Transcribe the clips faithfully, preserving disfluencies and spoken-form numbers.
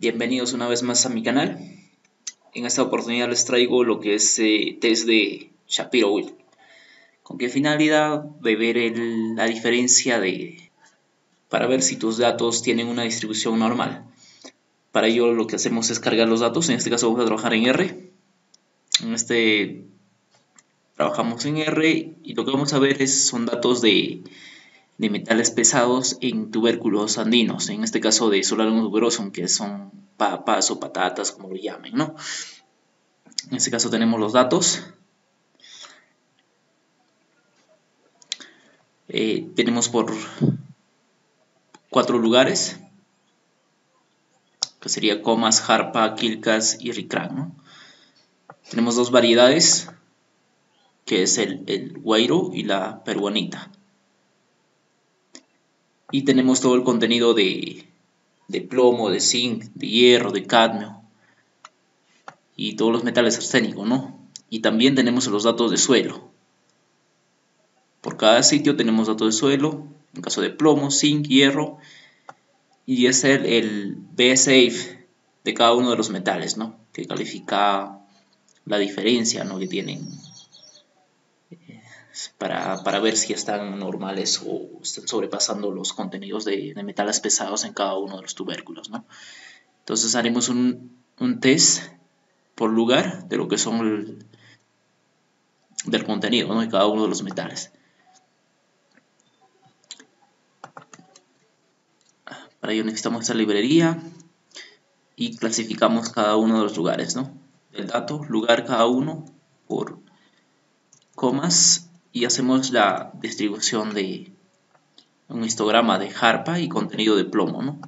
Bienvenidos una vez más a mi canal. En esta oportunidad les traigo lo que es eh, test de Shapiro-Wilks. ¿Con qué finalidad? De ver el, la diferencia de... para ver si tus datos tienen una distribución normal. Para ello lo que hacemos es cargar los datos. En este caso vamos a trabajar en R. En este trabajamos en R y lo que vamos a ver es, son datos de... de metales pesados en tubérculos andinos, en este caso de Solanum tuberosum, que son papas o patatas, como lo llamen, ¿no? En este caso tenemos los datos. Eh, tenemos por cuatro lugares, que sería Comas, Jarpa, Quilcas y Ricrán, ¿no? Tenemos dos variedades, que es el, el Guairo y la Peruanita. Y tenemos todo el contenido de, de plomo, de zinc, de hierro, de cadmio y todos los metales arsénicos, ¿no? Y también tenemos los datos de suelo. Por cada sitio tenemos datos de suelo, en caso de plomo, zinc, hierro, y es el, el B S A F E de cada uno de los metales, ¿no? Que califica la diferencia, ¿no? Que tienen Para, para ver si están normales o están sobrepasando los contenidos de, de metales pesados en cada uno de los tubérculos, ¿no? Entonces haremos un, un test por lugar de lo que son el, del contenido, ¿no? De cada uno de los metales. Para ello necesitamos esta librería y clasificamos cada uno de los lugares, ¿no? El dato, lugar cada uno por comas. Y hacemos la distribución de un histograma de jarpa y contenido de plomo, ¿no?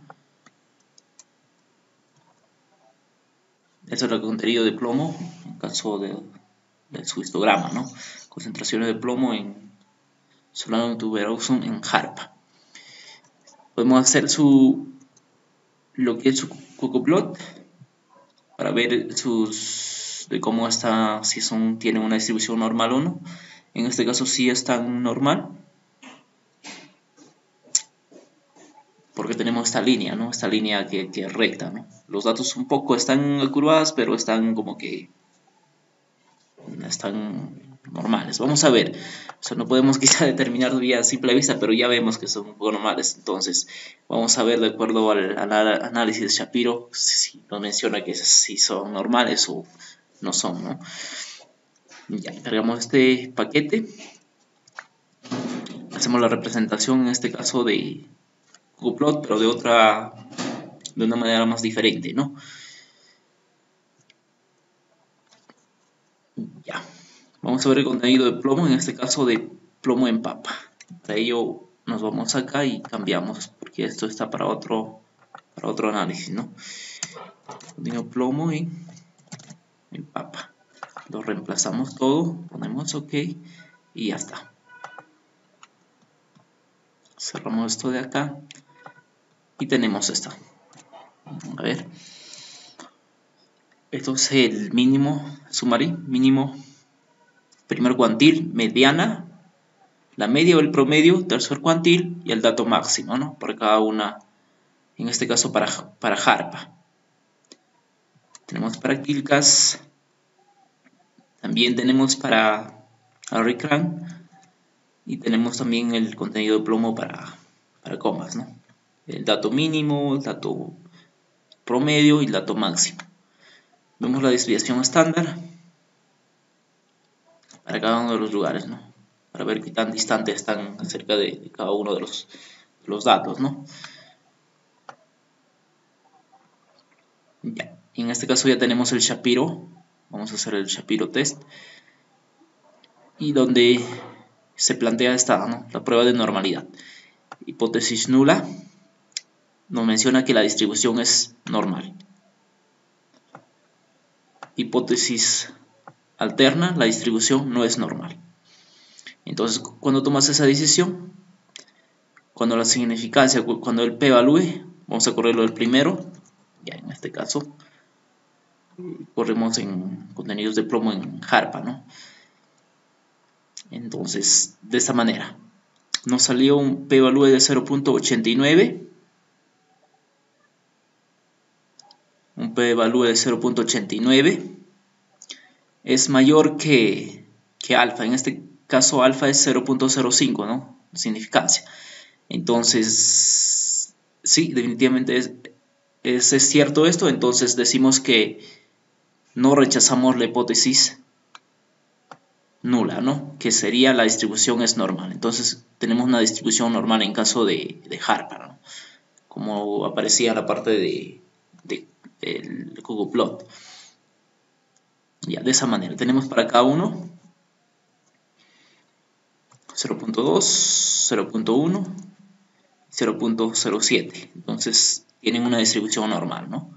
Eso es el contenido de plomo en caso de, de su histograma, ¿no? Concentraciones de plomo en Solanum tuberosum en jarpa. Podemos hacer su lo que es su cocoplot para ver sus de cómo está, si son tienen una distribución normal o no. En este caso sí es tan normal, porque tenemos esta línea, ¿no? Esta línea que, que es recta, ¿no? Los datos un poco están curvadas, pero están como que... están normales. Vamos a ver. O sea, no podemos quizá determinar vía simple vista, pero ya vemos que son un poco normales. Entonces, vamos a ver de acuerdo al, al análisis de Shapiro, si nos menciona que si son normales o no son, ¿no? Ya, cargamos este paquete, hacemos la representación en este caso de coplot, pero de otra, de una manera más diferente, ¿no? Ya, vamos a ver el contenido de plomo, en este caso de plomo en papa. Para ello nos vamos acá y cambiamos, porque esto está para otro, para otro análisis, ¿no? Contenido plomo en, en papa. Lo reemplazamos todo, ponemos OK y ya está. Cerramos esto de acá y tenemos esto. A ver. Esto es el mínimo, sumarí, mínimo, primer cuantil, mediana, la media o el promedio, tercer cuantil y el dato máximo, ¿no? Para cada una, en este caso para, para jarpa. Tenemos para Quilcas. También tenemos para Ricrán y tenemos también el contenido de plomo para, para comas, ¿no? El dato mínimo, el dato promedio y el dato máximo. Vemos la desviación estándar para cada uno de los lugares, ¿no? Para ver qué tan distantes están acerca de, de cada uno de los, de los datos, ¿no? Ya. Y en este caso ya tenemos el Shapiro. Vamos a hacer el Shapiro test y donde se plantea esta, ¿no? La prueba de normalidad. Hipótesis nula nos menciona que la distribución es normal. Hipótesis alterna, la distribución no es normal. Entonces, cuando tomas esa decisión, cuando la significancia, cuando el P evalúe, vamos a correrlo del primero, ya en este caso corremos en contenidos de plomo en jarpa, ¿no? Entonces, de esta manera, nos salió un p-value de cero punto ochenta y nueve un p-value de cero punto ochenta y nueve, es mayor que, que alfa. En este caso alfa es cero punto cero cinco, ¿no? Significancia. Entonces, sí, definitivamente es, es, es cierto esto. Entonces decimos que no rechazamos la hipótesis nula, ¿no? Que sería la distribución es normal. Entonces tenemos una distribución normal en caso de, de Jarpa, ¿no? Como aparecía en la parte de, de, del cuboplot. Ya, de esa manera. Tenemos para cada uno cero punto dos, cero punto uno, cero punto cero siete. Entonces tienen una distribución normal, ¿no?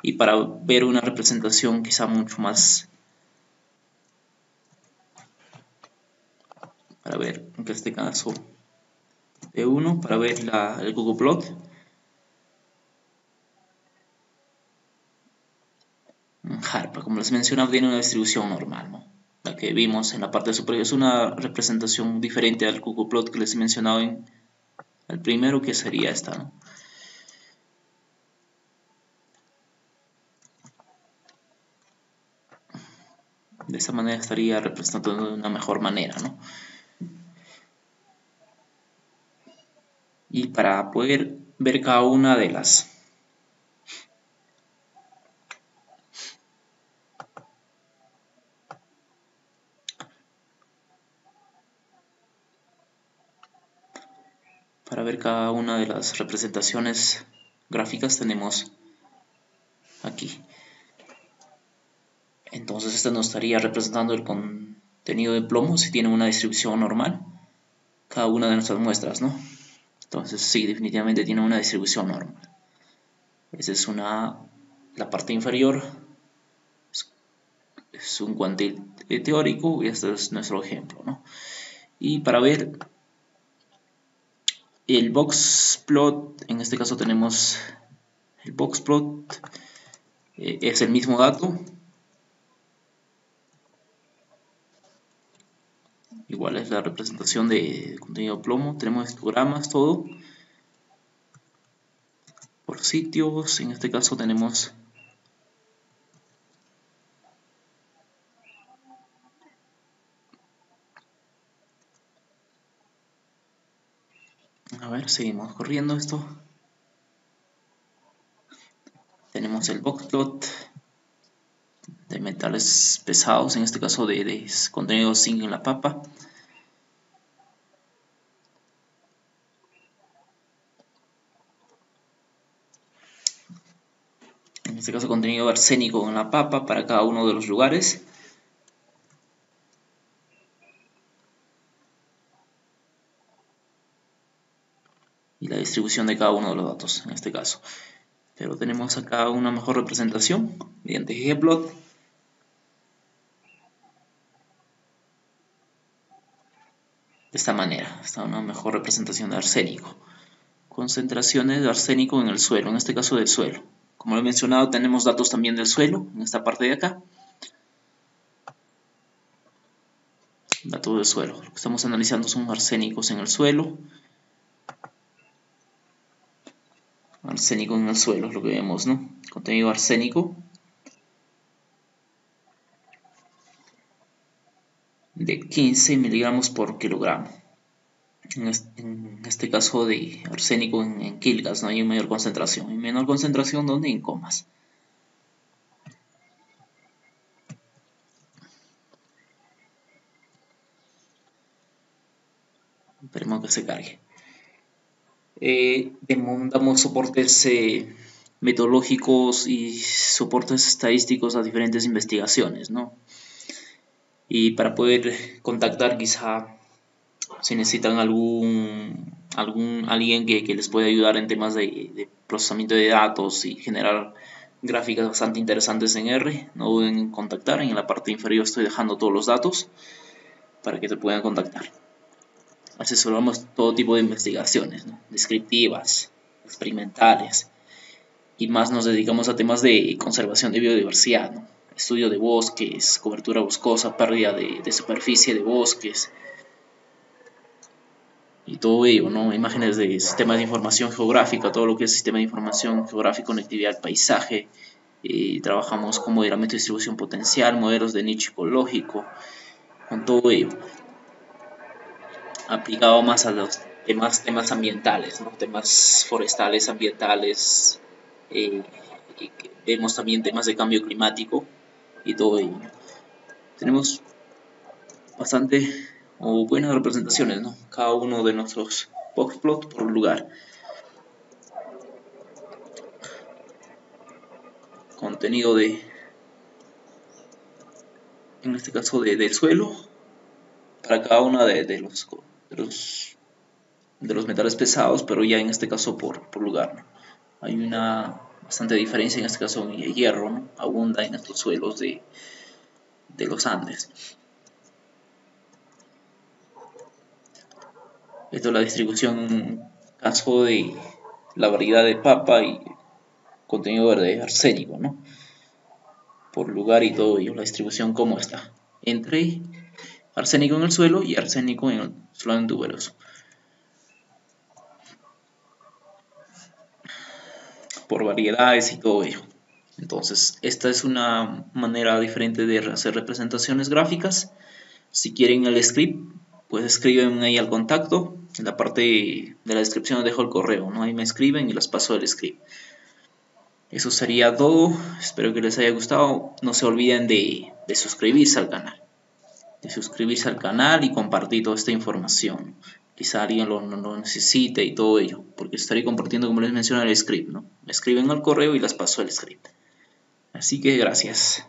Y para ver una representación quizá mucho más... Para ver, en este caso, P uno, para ver la, el Google Plot. Jarpa, como les mencionaba, tiene una distribución normal, ¿no? La que vimos en la parte superior. Es una representación diferente al Google Plot que les he mencionado en el primero, que sería esta, ¿no? De esta manera estaría representando de una mejor manera, ¿no? Y para poder ver cada una de las para ver cada una de las representaciones gráficas tenemos aquí. Entonces esta nos estaría representando el contenido de plomo si tiene una distribución normal cada una de nuestras muestras, ¿no? Entonces sí, definitivamente tiene una distribución normal. Esa es una... La parte inferior es, es un cuantil teórico y este es nuestro ejemplo, ¿no? Y para ver el box plot, en este caso tenemos el box plot, eh, es el mismo dato, igual es la representación de contenido de plomo, tenemos histogramas, todo por sitios. En este caso tenemos a ver, seguimos corriendo esto, tenemos el boxplot de metales pesados, en este caso de, de contenido zinc en la papa. En este caso contenido arsénico en la papa para cada uno de los lugares. Y la distribución de cada uno de los datos en este caso. Pero tenemos acá una mejor representación mediante ggplot. De esta manera, está una mejor representación de arsénico. Concentraciones de arsénico en el suelo, en este caso del suelo. Como lo he mencionado, tenemos datos también del suelo, en esta parte de acá. Datos del suelo. Lo que estamos analizando son arsénicos en el suelo. Arsénico en el suelo es lo que vemos, ¿no? Contenido arsénico. De quince miligramos por kilogramo. En este, en este caso de arsénico en, en Quilcas, ¿no? Hay una mayor concentración. ¿Y menor concentración donde? En Comas. Esperemos que se cargue. Eh, damos soportes eh, metodológicos y soportes estadísticos a diferentes investigaciones, ¿no? Y para poder contactar, quizá si necesitan algún, algún alguien que, que les pueda ayudar en temas de, de procesamiento de datos y generar gráficas bastante interesantes en R, no duden en contactar. En la parte inferior estoy dejando todos los datos para que te puedan contactar. Asesoramos todo tipo de investigaciones, ¿no? Descriptivas, experimentales, y más nos dedicamos a temas de conservación de biodiversidad, ¿no? Estudio de bosques, cobertura boscosa, pérdida de, de superficie de bosques y todo ello, ¿no? Imágenes de sistemas de información geográfica, todo lo que es sistema de información geográfica, conectividad al paisaje, y trabajamos con modelamiento de distribución potencial, modelos de nicho ecológico, con todo ello aplicado más a los temas, temas ambientales, ¿no? Temas forestales, ambientales, eh, y vemos también temas de cambio climático y todo ello. Tenemos bastante o buenas representaciones, ¿no? Cada uno de nuestros boxplot por lugar. Contenido de, en este caso, de, del suelo para cada uno de, de, los, de los de los metales pesados, pero ya en este caso por, por lugar, ¿no? Hay una bastante diferencia, en este caso el hierro, ¿no? Abunda en estos suelos de, de los Andes. Esto es la distribución en caso de la variedad de papa y contenido verde arsénico, ¿no? Por lugar y todo ello, la distribución como está entre arsénico en el suelo y arsénico en el Solanum tuberosum. Por variedades y todo ello. Entonces, esta es una manera diferente de hacer representaciones gráficas. Si quieren el script, pues escriben ahí al contacto. En la parte de la descripción dejo el correo, ¿no? Ahí me escriben y les paso el script. Eso sería todo. Espero que les haya gustado. No se olviden de, de suscribirse al canal. De suscribirse al canal y compartir toda esta información. Quizá alguien lo, lo, lo necesite y todo ello. Porque estaré compartiendo, como les mencioné, el script, ¿no? Me escriben al correo y les paso el script. Así que gracias.